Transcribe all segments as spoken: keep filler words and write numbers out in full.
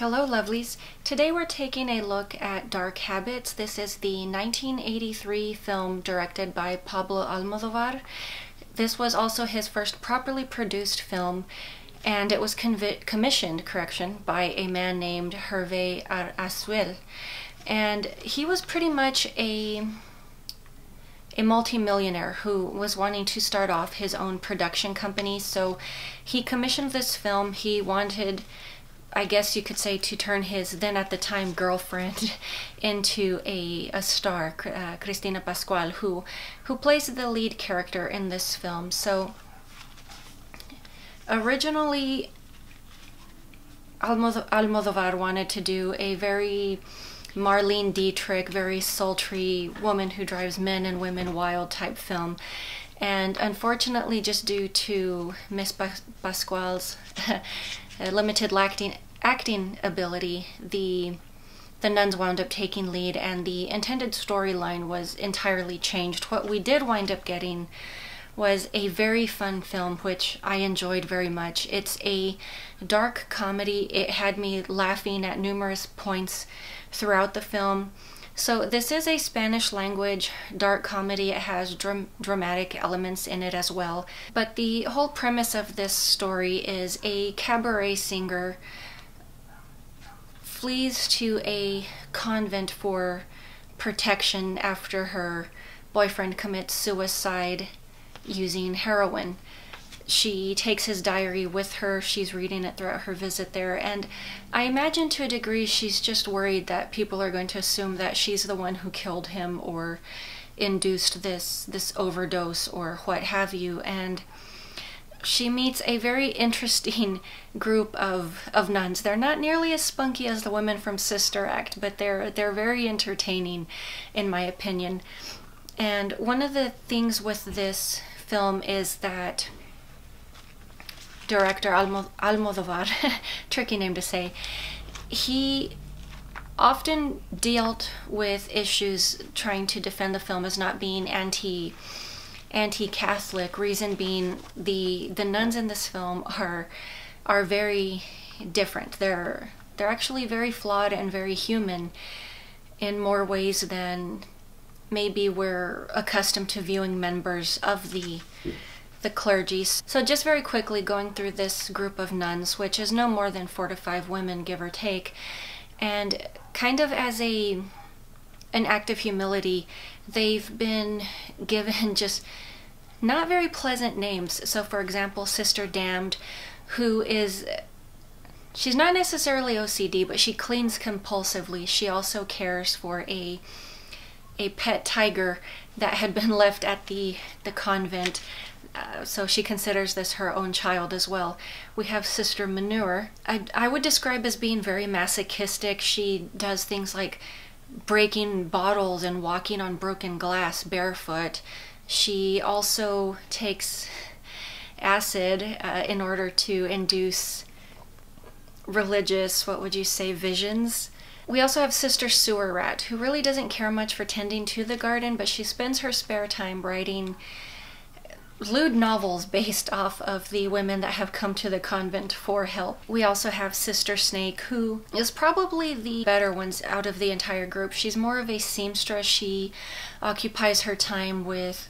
Hello lovelies. Today we're taking a look at Dark Habits. This is the nineteen eighty-three film directed by Pablo Almodóvar. This was also his first properly produced film, and it was commissioned, correction, by a man named Hervé Arasuel. And he was pretty much a a multi-millionaire who was wanting to start off his own production company, so he commissioned this film. He wanted, I guess you could say, to turn his then at the time girlfriend into a, a star, uh, Cristina Pascual, who, who plays the lead character in this film. So originally Almod- Almodóvar wanted to do a very Marlene Dietrich, very sultry woman who drives men and women wild type film, and unfortunately just due to Miss Pascual's limited acting, acting ability, the the nuns wound up taking lead and the intended storyline was entirely changed. What we did wind up getting was a very fun film, which I enjoyed very much. It's a dark comedy. It had me laughing at numerous points throughout the film. So this is a Spanish language dark comedy. It has dram dramatic elements in it as well. But the whole premise of this story is a cabaret singer flees to a convent for protection after her boyfriend commits suicide using heroin. She takes his diary with her. She's reading it throughout her visit there, and I imagine to a degree she's just worried that people are going to assume that she's the one who killed him or induced this this overdose or what have you. And she meets a very interesting group of of nuns. They're not nearly as spunky as the women from Sister Act, but they're they're very entertaining in my opinion. And one of the things with this film is that director Almodóvar, tricky name to say, he often dealt with issues trying to defend the film as not being anti, anti-Catholic, reason being the the nuns in this film are are very different. They're they're actually very flawed and very human in more ways than maybe we're accustomed to viewing members of the the clergy. So just very quickly going through this group of nuns, which is no more than four to five women, give or take, and kind of as a an act of humility, they've been given just not very pleasant names. So for example, Sister Damned, who is, she's not necessarily O C D, but she cleans compulsively. She also cares for a a pet tiger that had been left at the, the convent, uh, so she considers this her own child as well. We have Sister Manure. I, I would describe as being very masochistic. She does things like breaking bottles and walking on broken glass barefoot. She also takes acid uh, in order to induce religious, what would you say, visions. We also have Sister Sewer Rat, who really doesn't care much for tending to the garden, but she spends her spare time writing lewd novels based off of the women that have come to the convent for help. We also have Sister Snake, who is probably the better ones out of the entire group. She's more of a seamstress. She occupies her time with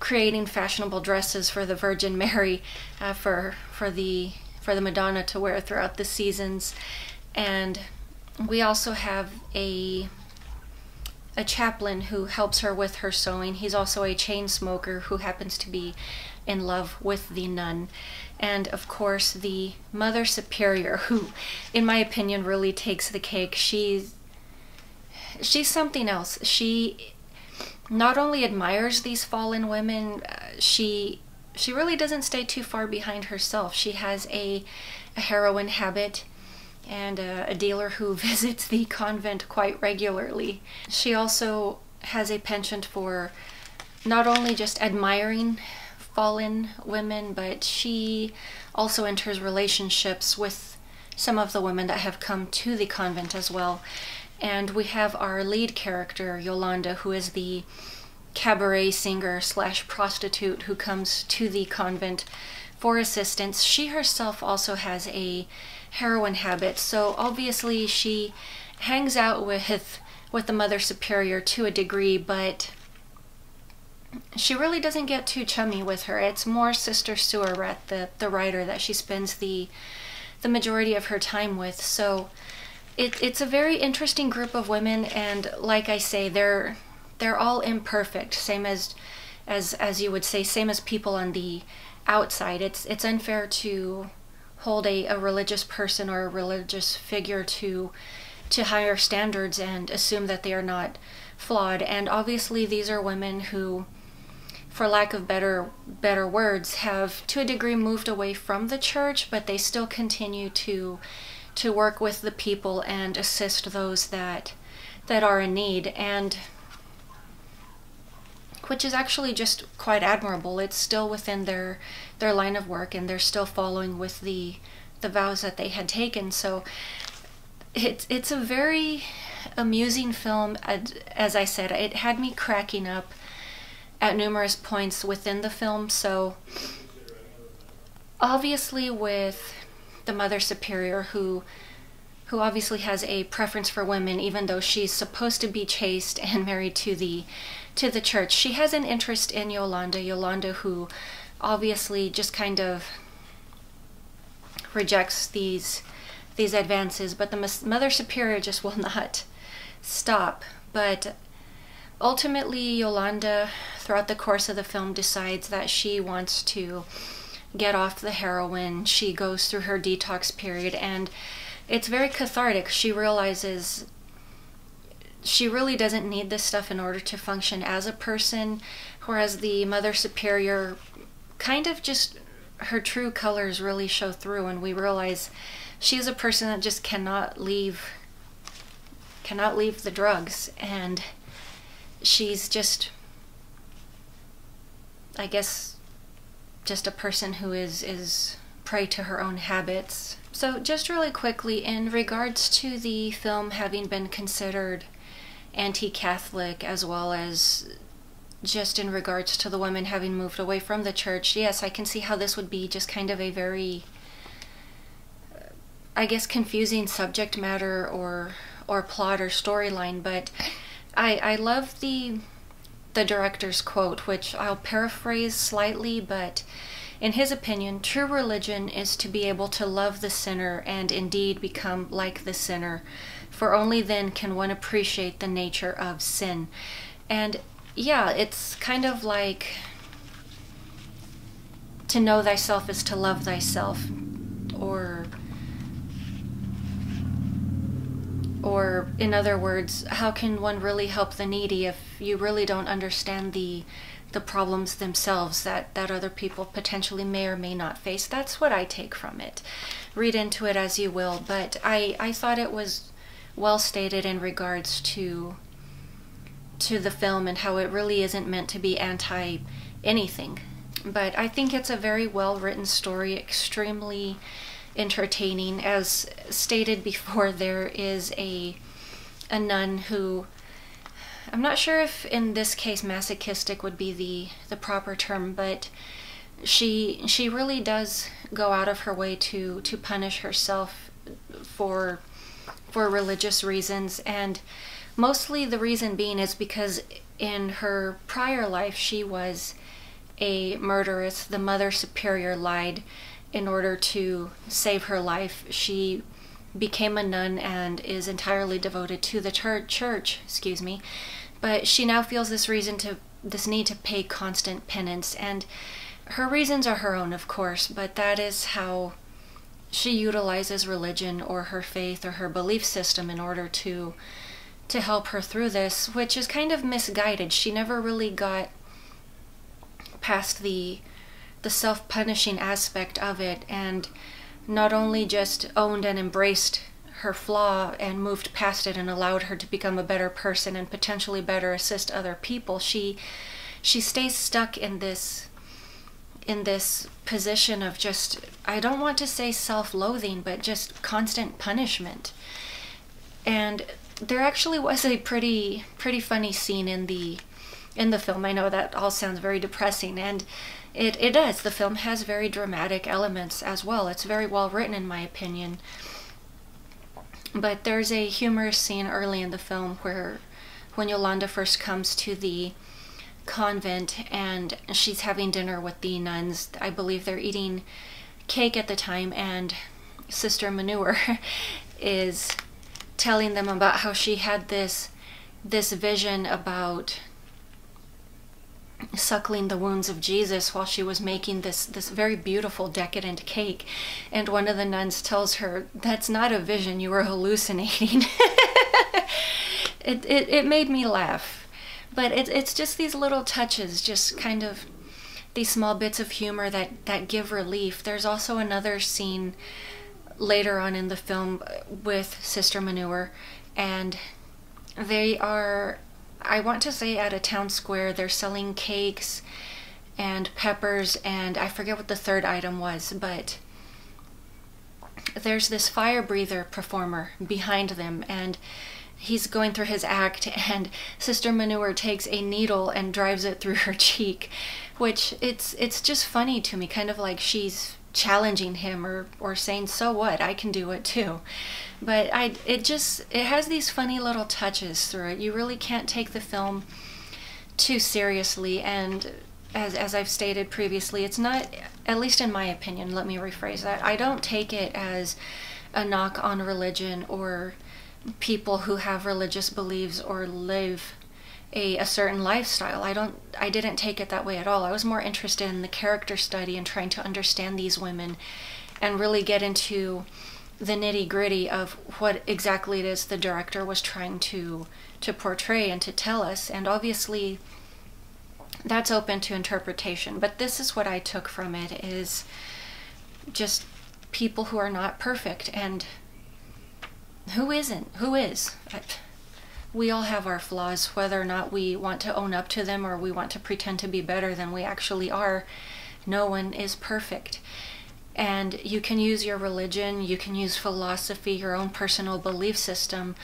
creating fashionable dresses for the Virgin Mary, uh, for, for, the, for the Madonna to wear throughout the seasons. And we also have a a chaplain who helps her with her sewing. He's also a chain smoker who happens to be in love with the nun. And of course the Mother Superior, who in my opinion really takes the cake. She's, she's something else. She not only admires these fallen women, she she really doesn't stay too far behind herself. She has a, a heroin habit and a, a dealer who visits the convent quite regularly. She also has a penchant for not only just admiring fallen women, but she also enters relationships with some of the women that have come to the convent as well. And we have our lead character, Yolanda, who is the cabaret singer slash prostitute who comes to the convent for assistance. She herself also has a heroin habit, so obviously she hangs out with with the Mother Superior to a degree, but she really doesn't get too chummy with her. It's more Sister Suarat, the the writer, that she spends the the majority of her time with. So it, it's a very interesting group of women, and like I say, they're they're all imperfect, same as as as you would say, same as people on the outside. It's it's unfair to hold a, a religious person or a religious figure to to higher standards and assume that they are not flawed. And obviously these are women who, for lack of better better words, have to a degree moved away from the church, but they still continue to to work with the people and assist those that that are in need, and which is actually just quite admirable. It's still within their their line of work, and they're still following with the the vows that they had taken. So it's it's a very amusing film. As I said, it had me cracking up at numerous points within the film. So obviously with the Mother Superior, who who obviously has a preference for women, even though she's supposed to be chaste and married to the to the church, she has an interest in Yolanda, Yolanda who obviously just kind of rejects these these advances, but the Mother Superior just will not stop. But ultimately Yolanda, throughout the course of the film, decides that she wants to get off the heroin. She goes through her detox period, and it's very cathartic. She realizes she really doesn't need this stuff in order to function as a person, whereas the Mother Superior kind of just, her true colors really show through, and we realize she is a person that just cannot leave cannot leave the drugs, and she's just, I guess, just a person who is is prey to her own habits. So just really quickly, in regards to the film having been considered anti-Catholic, as well as just in regards to the women having moved away from the church, yes, I can see how this would be just kind of a very, I guess, confusing subject matter or or plot or storyline. But I I love the the director's quote, which I'll paraphrase slightly, but in his opinion, true religion is to be able to love the sinner and indeed become like the sinner, for only then can one appreciate the nature of sin. And yeah, it's kind of like, to know thyself is to love thyself, or or in other words, how can one really help the needy if you really don't understand the the problems themselves that that other people potentially may or may not face? That's what I take from it. Read into it as you will, but I I thought it was well stated in regards to to the film and how it really isn't meant to be anti anything. But I think it's a very well written story, extremely entertaining. As stated before, there is a a nun who, I'm not sure if in this case masochistic would be the the proper term, but she she really does go out of her way to to punish herself for for religious reasons. And mostly the reason being is because in her prior life she was a murderess. The Mother Superior lied in order to save her life. She became a nun and is entirely devoted to the church, excuse me, but she now feels this reason to, this need to pay constant penance. And her reasons are her own, of course, but that is how she utilizes religion or her faith or her belief system in order to to help her through this, which is kind of misguided. She never really got past the the self-punishing aspect of it, and not only just owned and embraced her flaw and moved past it and allowed her to become a better person and potentially better assist other people, she she stays stuck in this in this position of just, I don't want to say self-loathing, but just constant punishment. And there actually was a pretty pretty funny scene in the in the film. I know that all sounds very depressing, and it, it is. The film has very dramatic elements as well. It's very well written, in my opinion. But there's a humorous scene early in the film where when Yolanda first comes to the convent and she's having dinner with the nuns. I believe they're eating cake at the time, and Sister Manure is telling them about how she had this this vision about suckling the wounds of Jesus while she was making this this very beautiful decadent cake, and one of the nuns tells her, "That's not a vision, you were hallucinating." it, it it made me laugh. But it, it's just these little touches, just kind of these small bits of humor that that give relief. There's also another scene later on in the film with Sister Manure, and they are, I want to say, at a town square. They're selling cakes and peppers, and I forget what the third item was, but there's this fire breather performer behind them, and he's going through his act, and Sister Manure takes a needle and drives it through her cheek, which it's it's just funny to me, kind of like she's challenging him or or saying, so what, I can do it too. But I it just it has these funny little touches through it. You really can't take the film too seriously, and as as I've stated previously, it's not, at least in my opinion, let me rephrase that, I don't take it as a knock on religion or people who have religious beliefs or live a, a certain lifestyle. I don't I didn't take it that way at all. I was more interested in the character study and trying to understand these women and really get into the nitty-gritty of what exactly it is the director was trying to to portray and to tell us, and obviously that's open to interpretation. But this is what I took from it, is just people who are not perfect, and who isn't? Who is? We all have our flaws, whether or not we want to own up to them or we want to pretend to be better than we actually are. No one is perfect. And you can use your religion, you can use philosophy, your own personal belief system,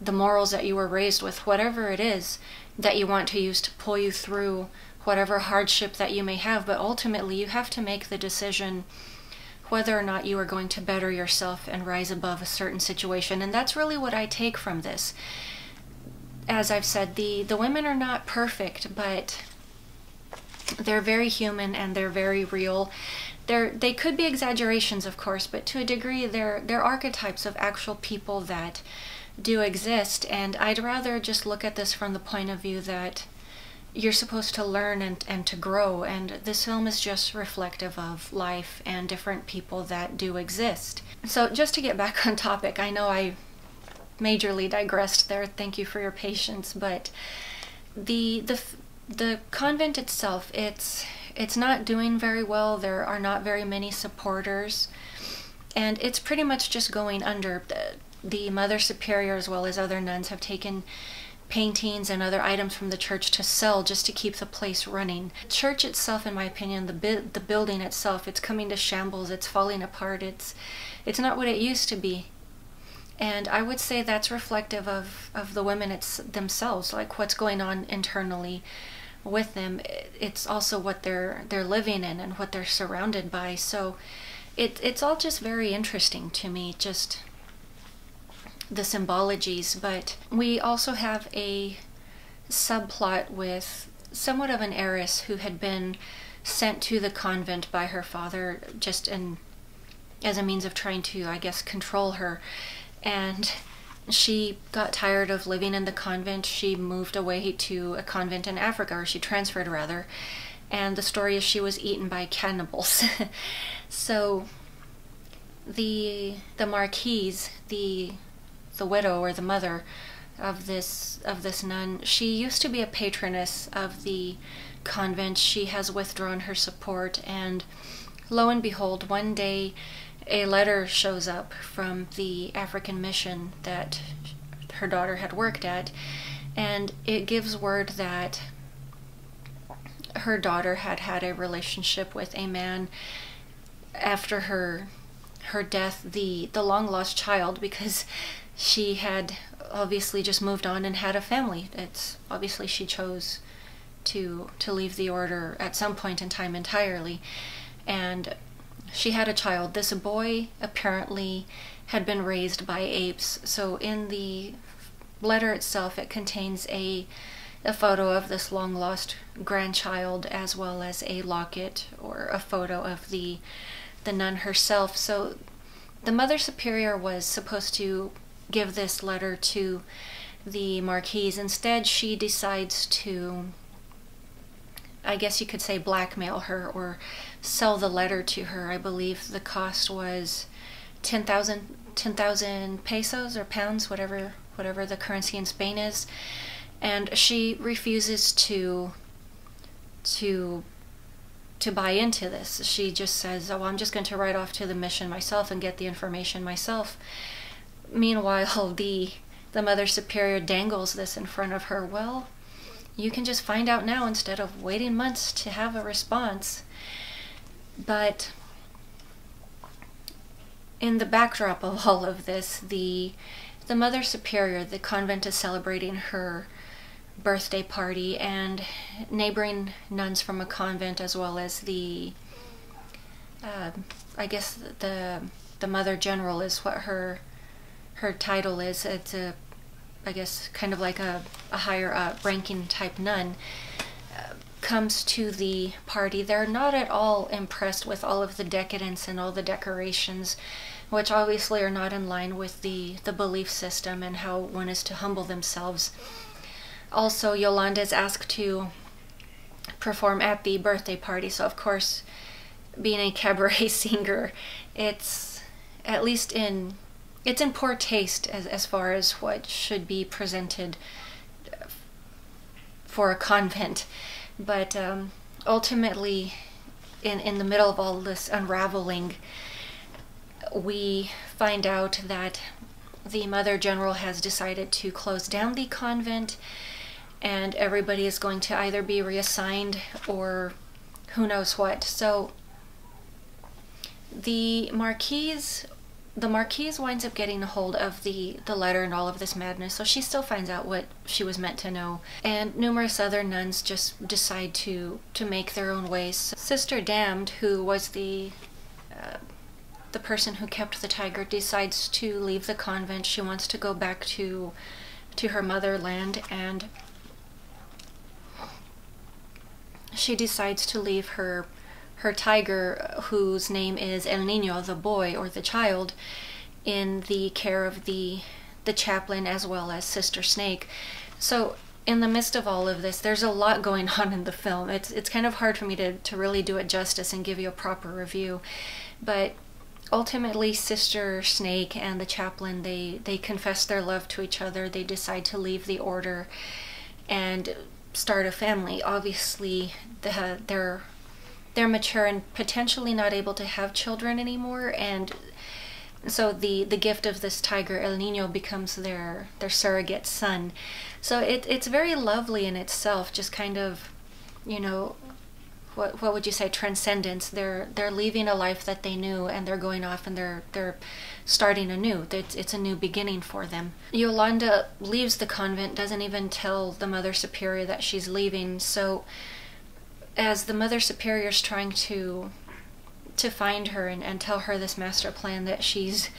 the morals that you were raised with, whatever it is that you want to use to pull you through whatever hardship that you may have. But ultimately, you have to make the decision whether or not you are going to better yourself and rise above a certain situation. And that's really what I take from this. As I've said, the, the women are not perfect, but they're very human and they're very real. They're, they could be exaggerations, of course, but to a degree, they're, they're archetypes of actual people that do exist. And I'd rather just look at this from the point of view that you're supposed to learn and, and to grow, and this film is just reflective of life and different people that do exist. So just to get back on topic, I know I majorly digressed there, thank you for your patience, but the the the convent itself, it's it's not doing very well. There are not very many supporters, and it's pretty much just going under. The, the Mother Superior, as well as other nuns, have taken paintings and other items from the church to sell just to keep the place running. The church itself, in my opinion, the bu the building itself, it's coming to shambles, it's falling apart, it's it's not what it used to be. And I would say that's reflective of, of the women it's themselves, like what's going on internally with them. It's also what they're they're living in and what they're surrounded by. So it, it's all just very interesting to me, just the symbologies. But we also have a subplot with somewhat of an heiress who had been sent to the convent by her father just in as a means of trying to, I guess, control her, and she got tired of living in the convent. She moved away to a convent in Africa, or she transferred rather, and the story is she was eaten by cannibals. So the the marquise, the the widow or the mother of this of this nun, she used to be a patroness of the convent. She has withdrawn her support, and lo and behold, one day a letter shows up from the African mission that her daughter had worked at, and it gives word that her daughter had had a relationship with a man. After her her death, the the long lost child, because she had obviously just moved on and had a family. It's obviously she chose to to leave the order at some point in time entirely. And she had a child. This boy apparently had been raised by apes. So in the letter itself, it contains a a photo of this long-lost grandchild, as well as a locket or a photo of the the nun herself. So the Mother Superior was supposed to give this letter to the Marquise. Instead, she decides to, I guess you could say, blackmail her or sell the letter to her. I believe the cost was ten thousand ten thousand pesos or pounds, whatever whatever the currency in Spain is. And she refuses to to to buy into this. She just says, oh, I'm just going to ride off to the mission myself and get the information myself. Meanwhile, the the Mother Superior dangles this in front of her. Well, you can just find out now instead of waiting months to have a response. But in the backdrop of all of this, the the Mother Superior, the convent, is celebrating her birthday party, and neighboring nuns from a convent, as well as the uh, I guess the the Mother General is what her her title is. It's a, I guess, kind of like a, a higher up ranking type nun, uh, comes to the party. They're not at all impressed with all of the decadence and all the decorations, which obviously are not in line with the the belief system and how one is to humble themselves. Also, Yolanda is asked to perform at the birthday party, so of course, being a cabaret singer, it's at least in it's in poor taste as, as far as what should be presented for a convent. But um, ultimately, in, in the middle of all this unraveling, we find out that the Mother General has decided to close down the convent, and everybody is going to either be reassigned or who knows what. So the Marquise, the Marquise winds up getting a hold of the, the letter and all of this madness, so she still finds out what she was meant to know. And numerous other nuns just decide to, to make their own ways. So Sister Damned, who was the uh, the person who kept the tiger, decides to leave the convent. She wants to go back to to her motherland, and she decides to leave her her tiger, whose name is El Niño, the boy or the child, in the care of the the chaplain as well as Sister Snake. So in the midst of all of this, there's a lot going on in the film. It's it's kind of hard for me to, to really do it justice and give you a proper review. But ultimately, Sister Snake and the chaplain, they, they confess their love to each other. They decide to leave the order and start a family. Obviously, the, they're, they're mature and potentially not able to have children anymore, and so the, the gift of this tiger, El Niño, becomes their, their surrogate son. So it, it's very lovely in itself, just kind of, you know, What, what would you say, transcendence. They're they're leaving a life that they knew, and they're going off and they're they're starting anew. It's, it's a new beginning for them. Yolanda leaves the convent, doesn't even tell the Mother Superior that she's leaving. So as the Mother Superior's trying to to find her and, and tell her this master plan that she's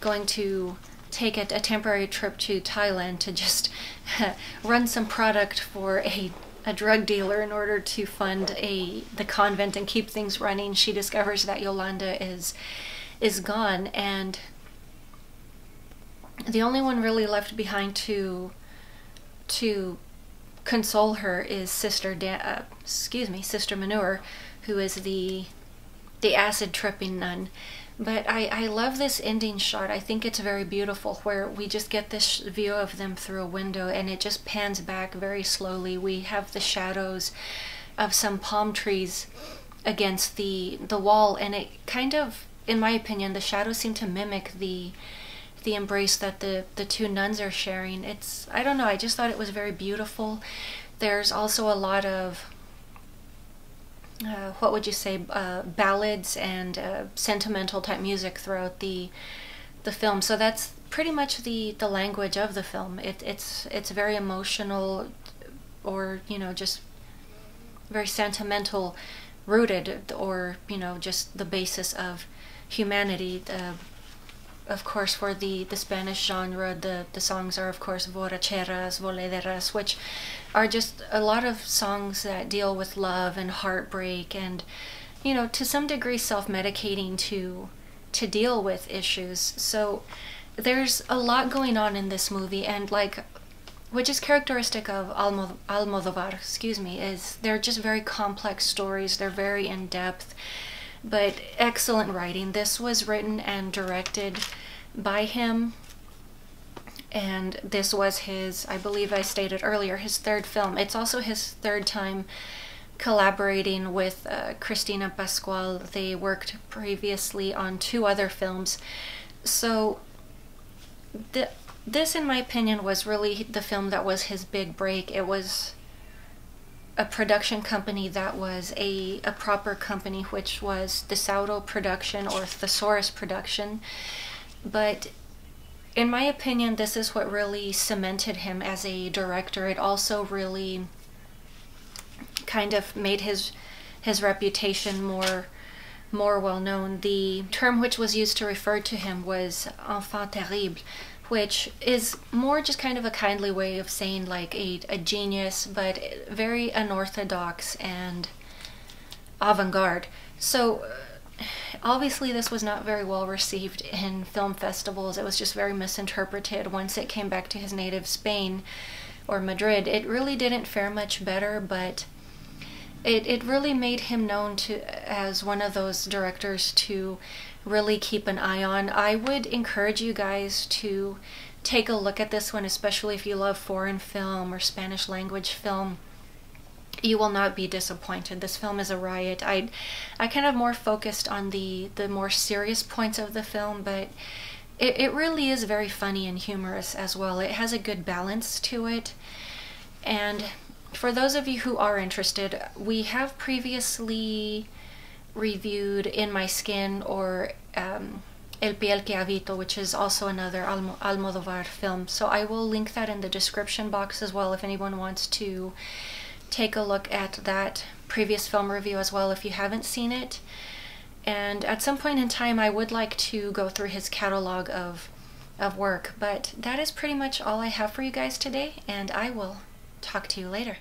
going to take a, a temporary trip to Thailand to just run some product for a a drug dealer in order to fund a the convent and keep things running, she discovers that Yolanda is is gone, and the only one really left behind to to console her is Sister Da- uh, excuse me, Sister Manure, who is the the acid tripping nun. But I, I love this ending shot. I think it's very beautiful, where we just get this view of them through a window, and it just pans back very slowly. We have the shadows of some palm trees against the the wall, and it kind of, in my opinion, the shadows seem to mimic the the embrace that the, the two nuns are sharing. It's, I don't know, I just thought it was very beautiful. There's also a lot of Uh, what would you say, uh, ballads and uh, sentimental type music throughout the the film. So that's pretty much the the language of the film. It, it's it's very emotional, or you know, just very sentimental rooted, or, you know, just the basis of humanity. Uh, of course, for the, the Spanish genre, the, the songs are, of course, Voracheras, Volederas, which are just a lot of songs that deal with love and heartbreak and, you know, to some degree self-medicating to, to deal with issues. So there's a lot going on in this movie, and like, which is characteristic of Almod Almodóvar, excuse me, is they're just very complex stories, they're very in-depth, but excellent writing. This was written and directed by him, and this was his, I believe I stated earlier, his third film. It's also his third time collaborating with uh, Cristina Pascual. They worked previously on two other films. So the, this, in my opinion, was really the film that was his big break. It was a production company that was a, a proper company, which was Tesauro Production or Thesaurus Production. But in my opinion, this is what really cemented him as a director. It also really kind of made his his reputation more more well known. The term which was used to refer to him was enfant terrible, which is more just kind of a kindly way of saying like a, a genius, but very unorthodox and avant-garde. So obviously this was not very well received in film festivals. It was just very misinterpreted. Once it came back to his native Spain or Madrid, it really didn't fare much better, but it, it really made him known to as one of those directors to really keep an eye on. I would encourage you guys to take a look at this one, especially if you love foreign film or Spanish language film. You will not be disappointed. This film is a riot. I I kind of more focused on the, the more serious points of the film, but it, it really is very funny and humorous as well. It has a good balance to it. And for those of you who are interested, we have previously reviewed In My Skin or um, El Piel Que Habito, which is also another Almo Almodóvar film. So I will link that in the description box as well if anyone wants to take a look at that previous film review as well if you haven't seen it. And at some point in time I would like to go through his catalog of, of work. But that is pretty much all I have for you guys today, and I will talk to you later.